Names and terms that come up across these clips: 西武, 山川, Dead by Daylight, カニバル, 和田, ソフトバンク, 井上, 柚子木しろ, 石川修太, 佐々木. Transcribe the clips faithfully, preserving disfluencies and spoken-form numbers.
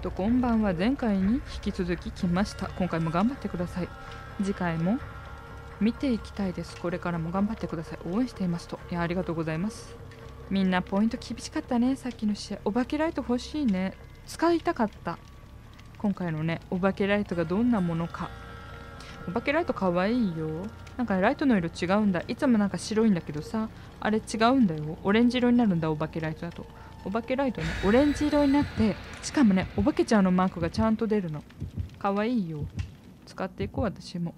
とこんばんは。前回に引き続き来ました。今回も頑張ってください。次回も見ていきたいです。これからも頑張ってください。応援していますと。いや、ありがとうございます。みんなポイント厳しかったね。さっきの試合。お化けライト欲しいね。使いたかった。今回のね、お化けライトがどんなものか。お化けライトかわいいよ。なんかライトの色違うんだ。いつもなんか白いんだけどさ、あれ違うんだよ。オレンジ色になるんだ、お化けライトだと。お化けライトね、オレンジ色になって、しかもね、お化けちゃんのマークがちゃんと出るの。かわいいよ。使っていこう、私も。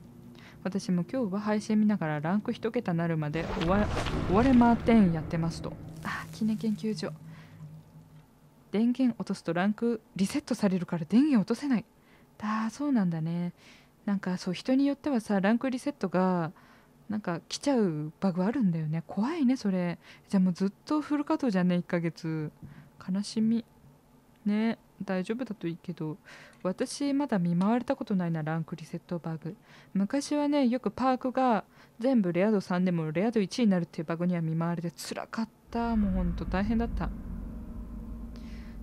私も今日は配信見ながらランク一桁なるまで追われまーてんやってますと。あ、記念研究所。電源落とすとランクリセットされるから電源落とせない。だ、そうなんだね。なんかそう、人によってはさ、ランクリセットがなんか来ちゃうバグあるんだよね。怖いねそれ。じゃあもうずっとフル稼働じゃね、いっかげつ。悲しみね。大丈夫だといいけど、私まだ見舞われたことないな、ランクリセットバグ。昔はね、よくパークが全部レア度さんでもレア度いちになるっていうバグには見舞われてつらかった。もうほんと大変だった。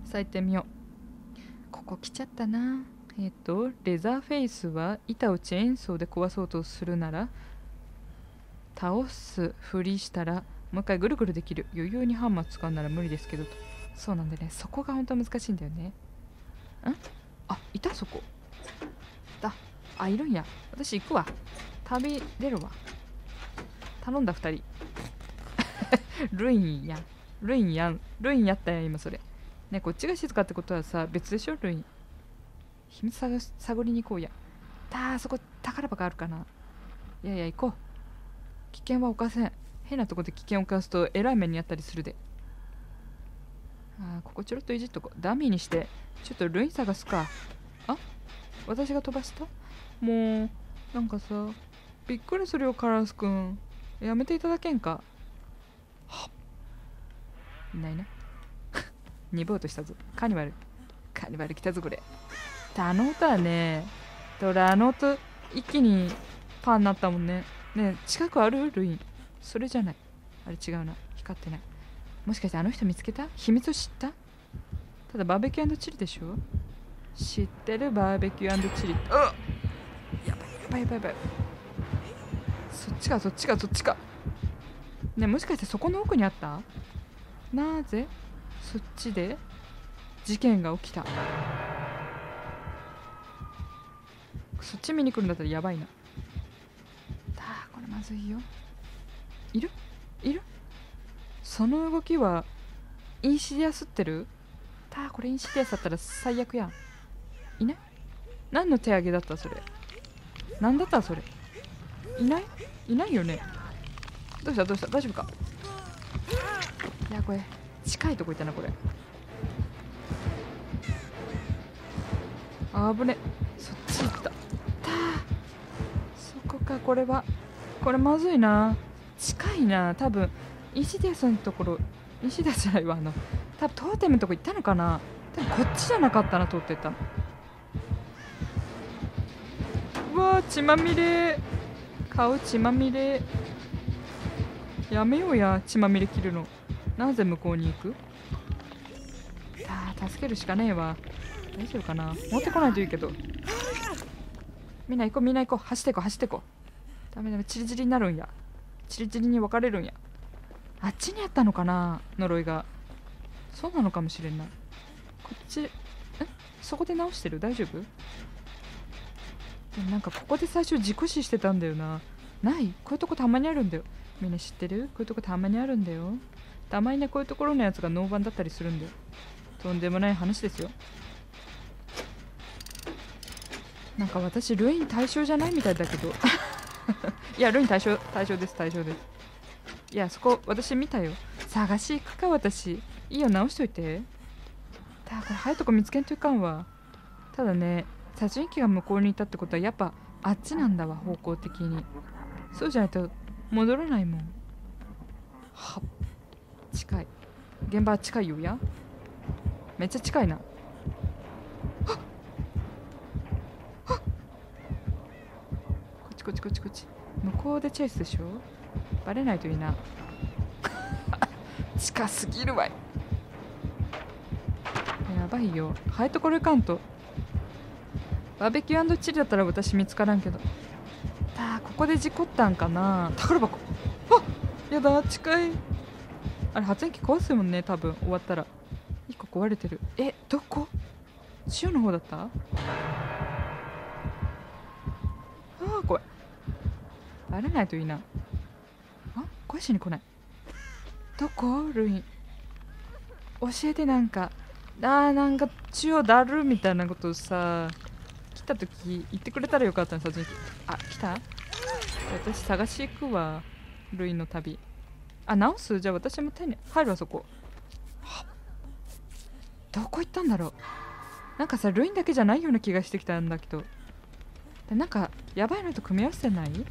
さあ行ってみよう。ここ来ちゃったな。えっと、レザーフェイスは板をチェーンソーで壊そうとするなら倒すふりしたらもう一回ぐるぐるできる。余裕にハンマー使うなら無理ですけどと。そうなんでね、そこが本当は難しいんだよね。んあ、いたそこだ。あ、いるんや。私行くわ。旅出るわ。頼んだふたりルインやん、ルインやん、ルインやったや今それね。こっちが静かってことはさ、別でしょ。ルイン秘密探し探りに行こうや。だ、あそこ宝箱あるかな。いやいや行こう。危険は犯せん。変なとこで危険を犯すとえらい目にあったりするで。ああ、ここちょろっといじっとこ。ダミーにしてちょっとルイン探すか。あ、私が飛ばした。もうなんかさ、びっくりするよカラスくん。やめていただけんか。はっ、いないな鈍うとしたぞ。カニバルカニバル来たぞこれ。あの音はね、どれ、あの音一気にパーになったもんね。ねえ、近くあるルイン。それじゃない。あれ違うな。光ってない。もしかしてあの人見つけた？秘密を知った？ただバーベキュー&チリでしょ？知ってるバーベキュー&チリ。うわっ！やばいやばいやばいやばい。そっちかそっちかそっちか。ねえ、もしかしてそこの奥にあった？なぜそっちで事件が起きた？そっち見に来るんだったらやばいな。だー、これまずいよ。いるいる。その動きはインシディアスってる。だー、これインシディアスだったら最悪やん。いない。何の手上げだったそれ。何だったそれ。いないいないよね。どうしたどうした、大丈夫か。いや、これ近いとこいたなこれ。あぶね、そっち行った。これはこれまずいな。近いな。多分石田さんのところ、石田じゃないわ、あの多分トーテムのとこ行ったのかな。でもこっちじゃなかったな、通ってったの。うわー、血まみれ。顔血まみれ。やめようや、血まみれ切るの。なぜ向こうに行く。あー、助けるしかねえわ。大丈夫かな。持ってこないといいけど。みんな行こうみんな行こう。走ってこう走ってこう。ダメダメ、チリチリになるんや。チリチリに分かれるんや。あっちにあったのかな、呪いが。そうなのかもしれんな。こっち、え、そこで直してる。大丈夫。でもなんかここで最初自己死してたんだよな。ない、こういうとこたまにあるんだよ。みんな知ってる、こういうとこたまにあるんだよ。たまにね、こういうところのやつがノーバンだったりするんだよ。とんでもない話ですよ。なんか私ルイン対象じゃないみたいだけどいや、ルイン対象対象です対象です。いや、そこ私見たよ。探し行くか。私いいよ、直しといて。だから早いとこ見つけんといかんわ。ただね、殺人鬼が向こうにいたってことはやっぱあっちなんだわ、方向的に。そうじゃないと戻らないもん。はっ、近い。現場は近いよ。や、めっちゃ近いな。こっちこっちこっち。向こうでチェイスでしょ。バレないといいな近すぎるわい。やばいよ。ハエとこれいかんと。バーベキュー&チリだったら私見つからんけど。たあ、ここで事故ったんかな。宝箱。あっ、やだ、近い。あれ、発電機壊すもんね、多分終わったら。いっこ壊れてる。え、どこ？塩の方だった？ああ、怖い。バレないといいな。あ、返しに来ない。どこ？ルイン。教えて、なんか。あー、なんか、塩だるみたいなことさ、来たとき言ってくれたらよかったの、さ、あ、来た？私、探し行くわ。ルインの旅。あ、直す？じゃあ私も手に入るわ、そこ。どこ行ったんだろう。なんかさ、ルインだけじゃないような気がしてきたんだけど。なんか、やばいのと組み合わせてない？ど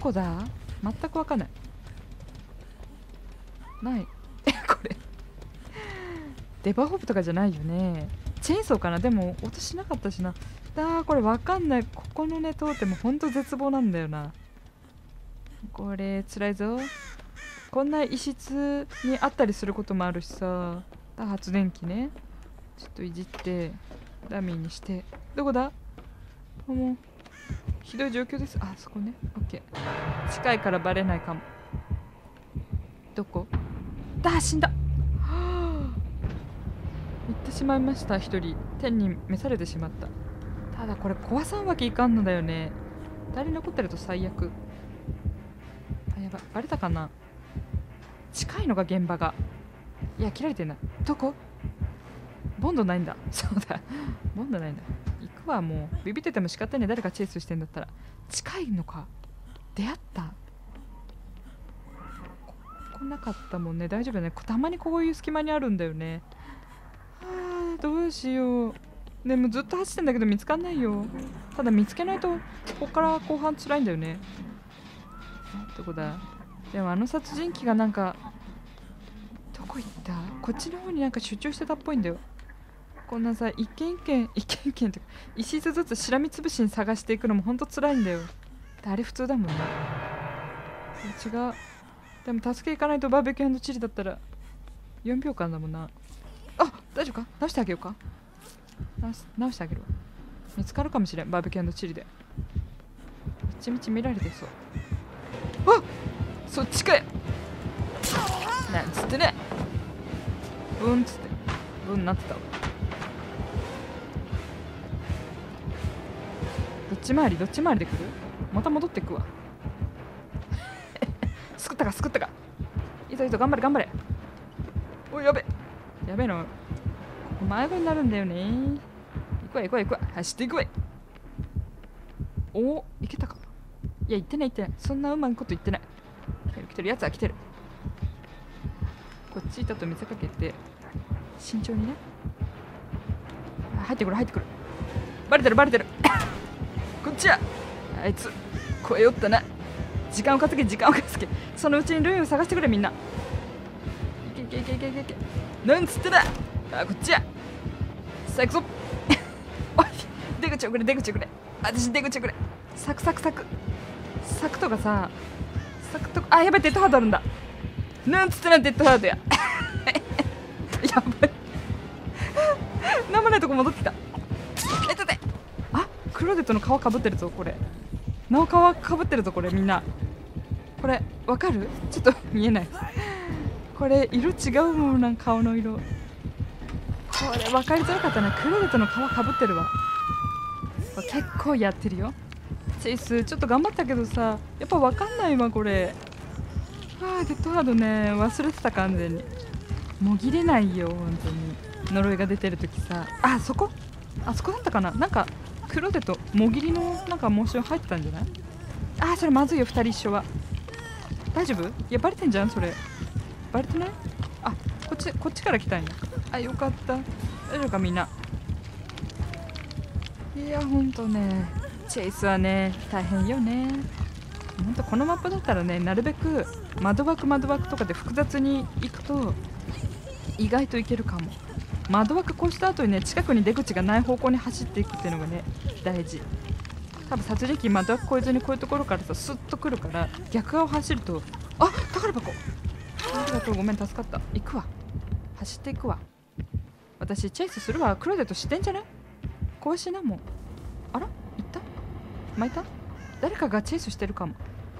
こだ？全くわかんない。ない。え、これ。デバーホープとかじゃないよね。チェーンソーかな？でも、音しなかったしな。あー、これわかんない。ここのね、通ってもほんと絶望なんだよな。これ、辛いぞ。こんな石室にあったりすることもあるしさ。発電機ね、ちょっといじってダミーにして。どこだ？もうひどい状況です。あそこね。オッケー、近いからバレないかも。どこだ？死んだ。はあ、行ってしまいました。一人天に召されてしまった。ただこれ壊さんわけいかんのだよね。誰残ってると最悪。あ、やばい、バレたかな。近いのが現場が。いや、切られてない。どこ？ボンドないんだ。そうだ。ボンドないんだ。行くわ、もう。ビビってても仕方ない。誰かチェイスしてんだったら。近いのか。出会った。来なかったもんね。大丈夫だね。たまにこういう隙間にあるんだよね。はあ、どうしよう。でもずっと走ってんだけど見つかんないよ。ただ見つけないと、ここから後半辛いんだよね。どこだ？でもあの殺人鬼がなんか、どこ行った？こっちの方になんか集中してたっぽいんだよ。こんなさ、一軒一軒一軒一軒とか一室ずつしらみつぶしに探していくのもほんとつらいんだよ。あれ普通だもんね。違う。でも助け行かないと。バーベキュー&チリだったらよんびょうかんだもんな。あ、大丈夫か？直してあげようか。直し、直してあげるわ。見つかるかもしれん、バーベキュー&チリで。いちみち見られてそう。あっ、そっちかよ。なんつってね。ブンっつってブンなってたわ。どっち回りどっち回りでくる？また戻ってくわ。すくったかすくったか。いざいざ、頑張れ頑張れ。おい、やべやべえの。ここ迷子になるんだよね。行くわ行くわ行くわ、走っていくわ。おお、行けたか。いや、行ってない行ってない、そんなうまいこと言ってない。来てる来てる、やつは来てる。こっちいたと見せかけて慎重にね。入ってくる入ってくる。バレてるバレてる。こっちや。あいつ超えよったな。時間を稼げ時間を稼げ。そのうちにルイを探してくれ、みんな。いけいけいけいけいけ。なんつってだ。あ、こっちや。さあ行くぞ。おい、出口をくれ出口をくれ。私出口をくれ。サクサクサクサクとかさ、サクとか。あ、やばい、デッドハードあるんだ。なんつってな、デッドハードや。やばい。なんもないとこ戻ってきた。えっとね。あ、クローゼットの皮かぶってるぞ、これ。なお皮かぶってるぞ、これ、みんな。これ、わかる？ちょっと見えない。これ、色違うもんな、顔の色。これ、わかりづらかったな。クローゼットの皮かぶってるわ。結構やってるよ。チェイス、ちょっと頑張ったけどさ、やっぱわかんないわ、これ。あー、デッドハードね、忘れてた。完全にもぎれないよ、本当に。呪いが出てるときさ。あそこ、あそこだったかな。なんか黒手ともぎりのなんかモーション入ってたんじゃない？あー、それまずいよ、ふたり一緒は。大丈夫？いや、バレてんじゃん、それ。バレてない？あ、こっちこっちから来たんや。あ、よかった。大丈夫か、みんな。いや、ほんとね、チェイスはね、大変よね。ほんとこのマップだったらね、なるべく窓枠窓枠とかで複雑に行くと意外といけるかも。窓枠越した後にね、近くに出口がない方向に走っていくっていうのがね、大事。多分殺人鬼、窓枠越えずにこういうところからさ、スッと来るから、逆側を走ると。あ、宝箱。ありがとう、ごめん、助かった。行くわ、走っていくわ。私チェイスするわ。クローゼットしてんじゃね？壊しなもん。あら？いった？巻いた？誰かがチェイスしてるかも。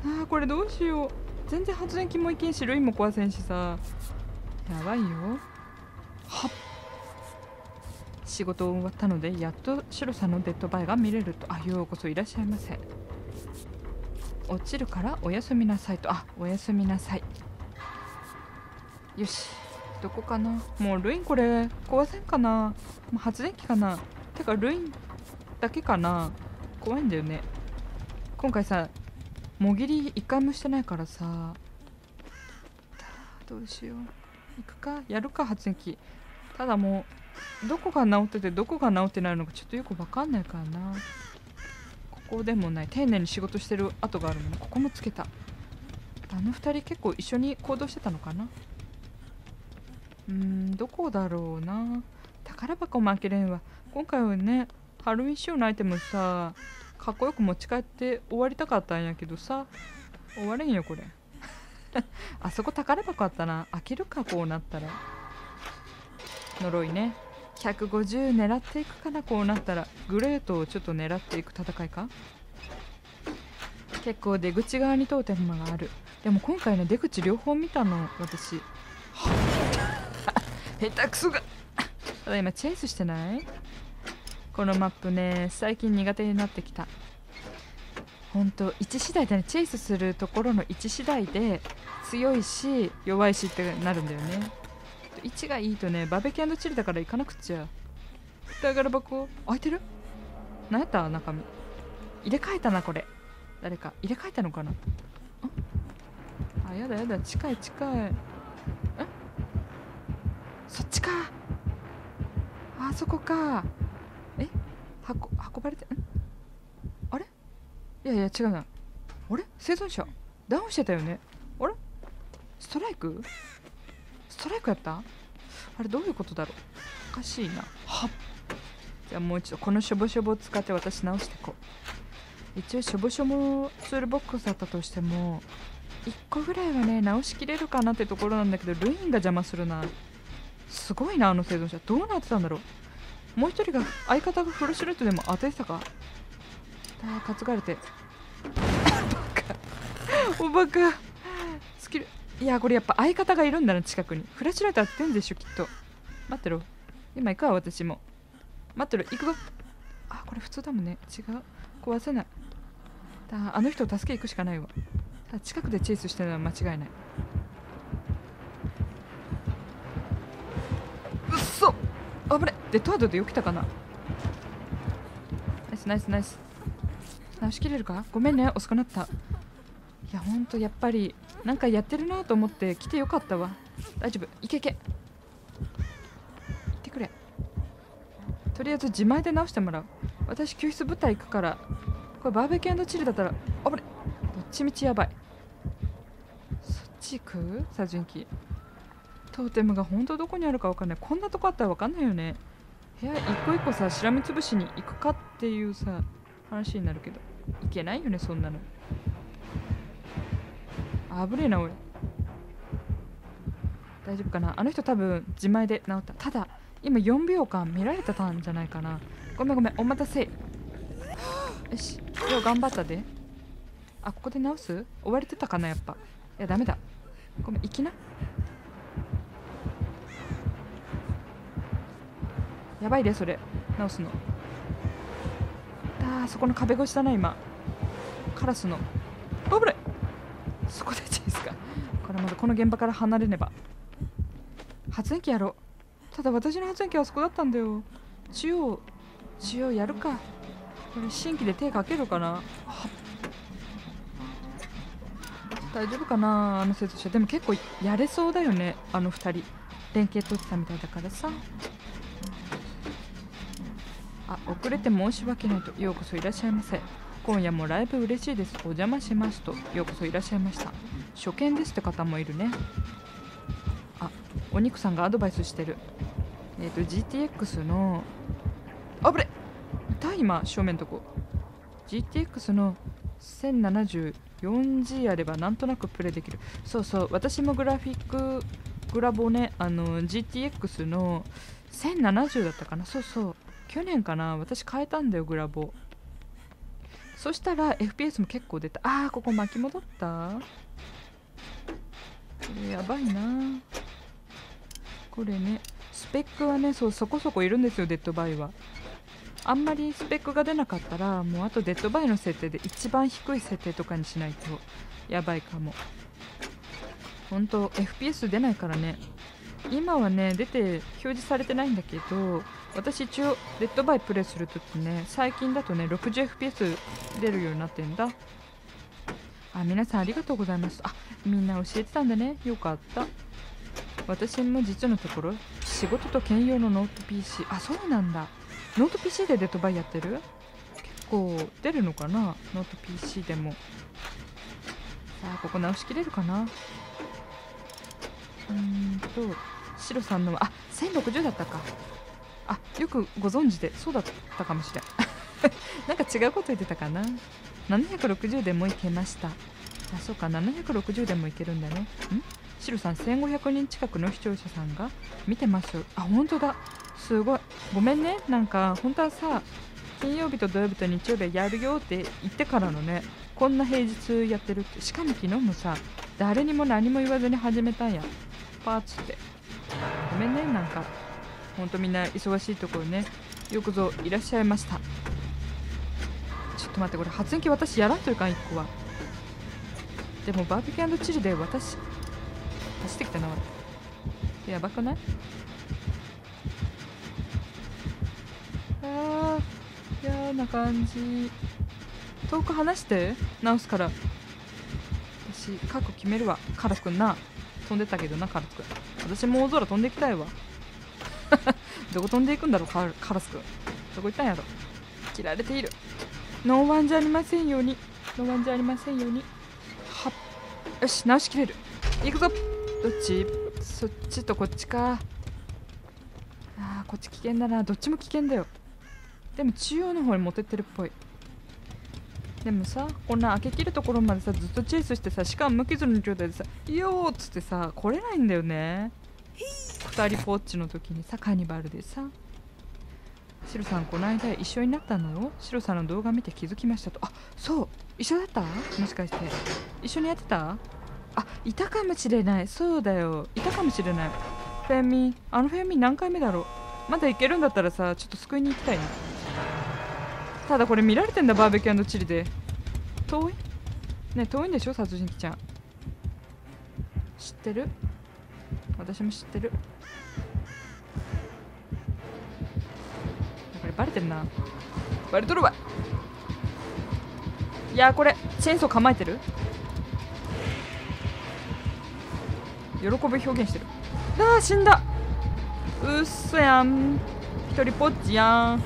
ああ、これどうしよう。全然発電機もいけんし、ルイも壊せんしさ。やばいよ。はっ。仕事を終わったので、やっとシロさんのデッドバイが見れると。あ、ようこそいらっしゃいませ。落ちるからおやすみなさいと。あ、おやすみなさい。よし。どこかな？もうルインこれ壊せんかな？もう発電機かな？てかルインだけかな？怖いんだよね。今回さ、もぎり一回もしてないからさ。どうしよう。行くか？やるか、発電機。ただもう、どこが治っててどこが治ってないのかちょっとよくわかんないからな。ここでもない。丁寧に仕事してる跡があるもん。ここもつけた。あの二人結構一緒に行動してたのかな？うーん、どこだろうな。宝箱も開けれんわ。今回はね、ハロウィン仕様のアイテムさ、かっこよく持ち帰って終わりたかったんやけどさ、終われんよこれ。あそこ宝箱あったな。開けるか、こうなったら。呪いね。ひゃくごじゅう狙っていくかな、こうなったら。グレートをちょっと狙っていく戦いか。結構出口側に通ってるのがある。でも今回ね、出口両方見たの私。下手くそが。ただ今チェイスしてない？このマップね、最近苦手になってきた。ほんと、位置次第でね、チェイスするところの位置次第で強いし弱いしってなるんだよね。位置がいいとね、バーベキュー&チリだから行かなくちゃ。宝箱、開いてる？何やった中身。入れ替えたな、これ。誰か、入れ替えたのかな？あ、やだやだ、近い近い。ん？そっちか。あそこか。え、箱運ばれて、んあれ、いやいや違うな。あれ、生存者ダウンしてたよね。あれ、ストライクストライクやった。あれどういうことだろう。おかしいな。はっ。じゃあもう一度このしょぼしょぼを使って私直していこう。一応しょぼしょぼツールボックスだったとしてもいっこぐらいはね直しきれるかなってところなんだけど、ルインが邪魔するな。すごいな、あの生存者。どうなってたんだろう。もう一人が、相方がフルシルエットでも当ててたか。ああ、担がれて。おバカ。おバカ。スキル。いや、これやっぱ相方がいるんだな、近くに。フラッシュライト当てんでしょ、きっと。待ってろ。今行くわ、私も。待ってろ、行くぞ。あ、これ普通だもんね。違う。壊せない。あの人を助けに行くしかないわ。近くでチェイスしてるのは間違いない。うっそ！あぶれ！デッドハードでよけたかな。ナイスナイスナイス。直しきれるか。ごめんね、遅くなった。いやほんとやっぱりなんかやってるなと思って来てよかったわ。大丈夫、いけいけ、行ってくれ。とりあえず自前で直してもらう。私救出部隊行くから。これバーベキュー&チリだったら、あぶれ、どっちみちやばい。そっち行く。殺人鬼トーテムがほんとどこにあるかわかんない。こんなとこあったらわかんないよね。部屋一個一個さ、しらみつぶしに行くかっていうさ、話になるけど、いけないよね、そんなの。あぶねえな、俺。大丈夫かな。あの人多分、自前で治った。ただ、今よんびょうかん見られてたんじゃないかな。ごめんごめん、お待たせ。よし、よう頑張ったで。あ、ここで直す？追われてたかな、やっぱ。いや、ダメだ。ごめん、行きな。やばいで、それ直すの。あー、そこの壁越しだな今。カラスの。危ない。そこでチェイスか。これまだこの現場から離れねば。発電機やろう。ただ私の発電機はあそこだったんだよ。中央中央やるか。これ新規で手かけるかな。大丈夫かな、あの生徒者。でも結構やれそうだよね、あのふたり。連携取ってたみたいだからさ。あ、遅れて申し訳ないと。ようこそいらっしゃいませ。今夜もライブ嬉しいです。お邪魔しますと。ようこそいらっしゃいました。初見ですって方もいるね。あ、お肉さんがアドバイスしてる。えっと ジーティーエックス の、あぶれ、いた今正面のとこ。 ジーティーエックス の せんななじゅうよんジー あればなんとなくプレイできる。そうそう、私もグラフィックグラボね、あの ジーティーエックス のせんななじゅうだったかな。そうそう、去年かな、私変えたんだよグラボ。そしたら エフピーエス も結構出た。あー、ここ巻き戻った、やばいなこれね。スペックはね、そう、そこそこいるんですよデッドバイは。あんまりスペックが出なかったら、もうあとデッドバイの設定で一番低い設定とかにしないとやばいかも。ほんと エフピーエス 出ないからね。今はね出て表示されてないんだけど、私一応デッドバイプレイするときね、最近だとね ろくじゅうエフピーエス 出るようになってんだ。あ、皆さんありがとうございます。あ、みんな教えてたんだね、よかった。私も実のところ仕事と兼用のノート ピーシー。 あ、そうなんだ。ノート ピーシー でデッドバイやってる。結構出るのかな、ノート ピーシー でも。さあ、ここ直しきれるかな。うーんと、シロさんのはあせんろくじゅうだったか。あ、よくご存知で。そうだったかもしれんなんか違うこと言ってたかな。ななひゃくろくじゅうでもいけました。あ、そうか、ななひゃくろくじゅうでもいけるんだね。ん、シロさんせんごひゃくにん近くの視聴者さんが見てますよ。あ、本当だ、すごい。ごめんね、なんか本当はさ、金曜日と土曜日と日曜日やるよって言ってからのね、こんな平日やってるって。しかも昨日もさ、誰にも何も言わずに始めたんや、パーツって。ごめんね、なんかほんとみんな忙しいところね、よくぞいらっしゃいました。ちょっと待って、これ発電機私やらんというかん、いっこは。でもバーベキュー&チリで私走ってきたな。やばくない？あー、嫌な感じ。遠く離して直すから。私過去決めるわ。カラスくんな、飛んでったけどな、カラスくん。私も大空飛んでいきたいわどこ飛んでいくんだろう、カラスくん。どこ行ったんやろ。切られている。ノーワンじゃありませんように、ノーワンじゃありませんように。はっ、よし、直しきれる。行くぞ。どっち、そっちとこっちか。あー、こっち危険だな。どっちも危険だよ。でも中央の方に持ってってるっぽい。でもさ、こんな開けきるところまでさ、ずっとチェイスしてさ、しかも無傷の状態でさ、いよーっつってさ、来れないんだよね。ふたりポッチの時にさ、カニバルでさ。シロさんこの間一緒になったのよ。シロさんの動画見て気づきましたと。あ、そう、一緒だった、もしかして。一緒にやってた。あ、いたかもしれない。そうだよ、いたかもしれない。フェミ、あのフェミ何回目だろう。まだいけるんだったらさ、ちょっと救いに行きたいな。ただこれ見られてんだ、バーベキュー&チリで。遠いね、遠いんでしょ殺人鬼ちゃん。知ってる、私も知ってる。これバレてるな、バレとるわ。いやー、これチェーンソー構えてる、喜び表現してる。あー、死んだ。うっそやん、一人ぽっちやん。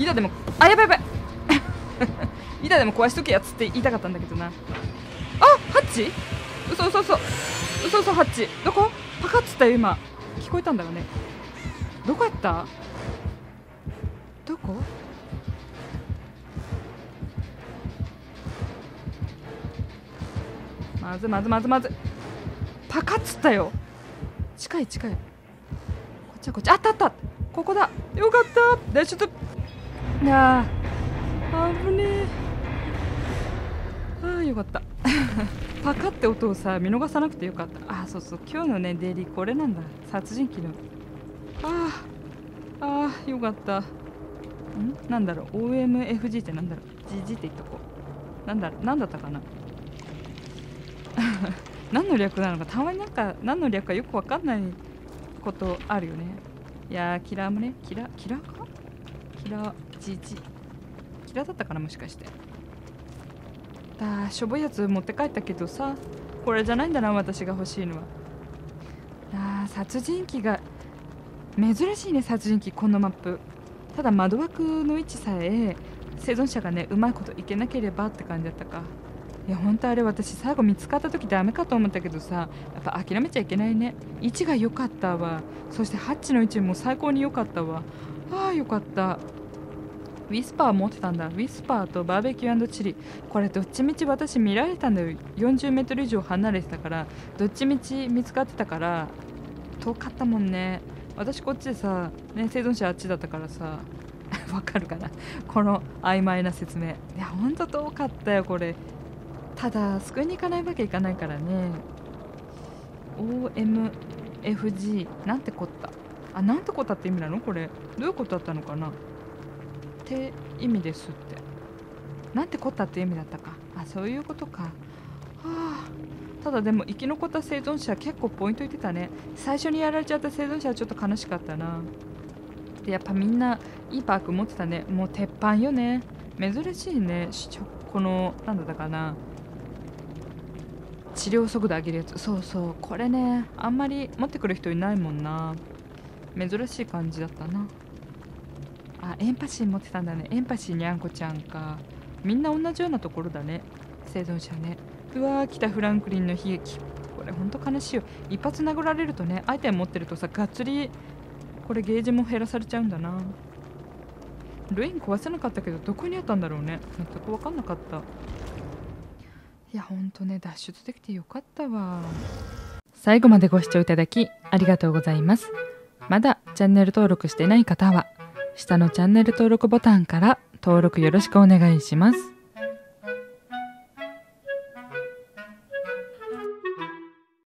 いだでも、あ、やばいやばいいだでも壊しとけやつって言いたかったんだけどな。あ、ハッチ、うそうそうそうそうそう、ハッチどこ、パカッつったよ今。聞こえたんだよね。どこやった、どこ。まずまずまずまず、パカッつったよ。近い近い、こっちはこっち。あったあった、ここだ。よかった、大丈夫なあ、危ねえ。あー、よかったパカって音をさ、見逃さなくてよかった。あ、そうそう、今日のねデイリーこれなんだ、殺人鬼の。ああ、あ、よかった。ん、なんだろう、 オーエムエフジー ってなんだろう。 ジージー って言っとこう。なんだ、なんだったかな何の略なのか、たまになんか何の略かよくわかんないことあるよね。いやー、キラーもね、キラキラーか、キラー ジージー、 キラーだったかな、もしかして。だ、しょぼいやつ持って帰ったけどさ、これじゃないんだな私が欲しいのは。あ、殺人鬼が珍しいね、殺人鬼このマップ。ただ窓枠の位置さえ生存者がねうまいこといけなければって感じだったか。いや、本当あれ私最後見つかった時ダメかと思ったけどさ、やっぱ諦めちゃいけないね。位置が良かったわ。そしてハッチの位置も最高に良かったわ。ああ、よかった。ウィスパー持ってたんだ。ウィスパーとバーベキュー&チリ、これどっちみち私見られたんだよ。よんじゅうメートル以上離れてたから、どっちみち見つかってたから遠かったもんね。私こっちでさ、ね、生存者あっちだったからさわかるかなこの曖昧な説明。いやほんと遠かったよこれ。ただ救いに行かないわけいかないからね。 オーエムエフジー なんてこった。あ、なんてこったって意味なのこれ。どういうことだったのかなって意味ですって。なんてこったって意味だったか。あ、そういうことか。はあ、ただでも生き残った生存者結構ポイントいってたね。最初にやられちゃった生存者はちょっと悲しかったな。でやっぱみんないいパーク持ってたね。もう鉄板よね。珍しいね。このなんだったかな、治療速度上げるやつ。そうそう、これねあんまり持ってくる人いないもんな。珍しい感じだったな。あ、エンパシー持ってたんだね。エンパシーにゃんこちゃんか。みんな同じようなところだね、生存者ね。うわー、北フランクリンの悲劇。これほんと悲しいよ。一発殴られるとね、アイテム持ってるとさ、がっつりこれゲージも減らされちゃうんだな。ルイン壊せなかったけど、どこにあったんだろうね。全く分かんなかった。いやほんとね、脱出できてよかったわ。最後までご視聴いただきありがとうございます。まだチャンネル登録してない方は下のチャンネル登録ボタンから登録よろしくお願いします。